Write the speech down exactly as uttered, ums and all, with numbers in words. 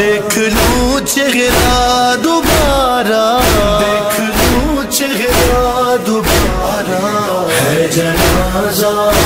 देख लूं चेहरा दोबारा, देख लूं चेहरा दोबारा, है जनाजा।